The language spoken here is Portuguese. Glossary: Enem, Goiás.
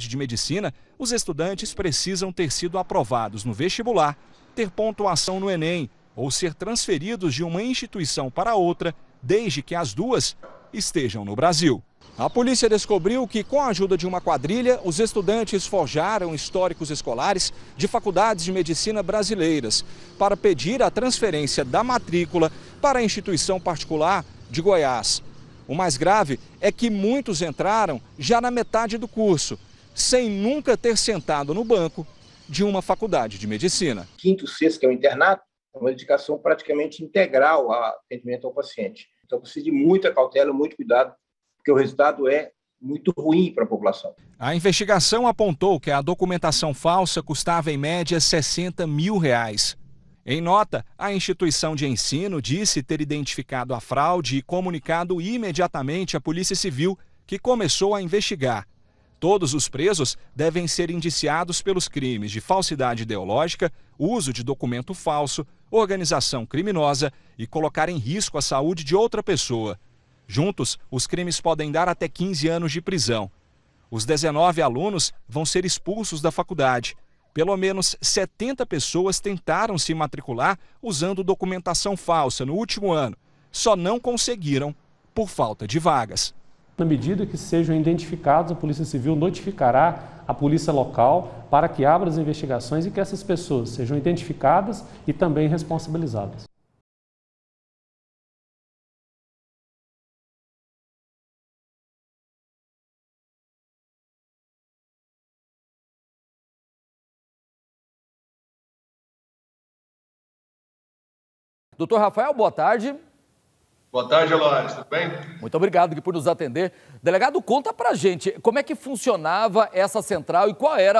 Faculdade de Medicina, os estudantes precisam ter sido aprovados no vestibular, ter pontuação no Enem ou ser transferidos de uma instituição para outra, desde que as duas estejam no Brasil. A polícia descobriu que, com a ajuda de uma quadrilha, os estudantes forjaram históricos escolares de faculdades de medicina brasileiras para pedir a transferência da matrícula para a instituição particular de Goiás. O mais grave é que muitos entraram já na metade do curso, sem nunca ter sentado no banco de uma faculdade de medicina. Quinto, sexto, que é o internato, é uma dedicação praticamente integral ao atendimento ao paciente. Então, precisa de muita cautela, muito cuidado, porque o resultado é muito ruim para a população. A investigação apontou que a documentação falsa custava em média R$ 60 mil. Em nota, a instituição de ensino disse ter identificado a fraude e comunicado imediatamente à Polícia Civil, que começou a investigar. Todos os presos devem ser indiciados pelos crimes de falsidade ideológica, uso de documento falso, organização criminosa e colocar em risco a saúde de outra pessoa. Juntos, os crimes podem dar até 15 anos de prisão. Os 19 alunos vão ser expulsos da faculdade. Pelo menos 70 pessoas tentaram se matricular usando documentação falsa no último ano. Só não conseguiram por falta de vagas. Na medida que sejam identificados, a Polícia Civil notificará a polícia local para que abra as investigações e que essas pessoas sejam identificadas e também responsabilizadas. Doutor Rafael, boa tarde. Boa tarde, Elares, tudo bem? Muito obrigado por nos atender. Delegado, conta pra gente como é que funcionava essa central e qual era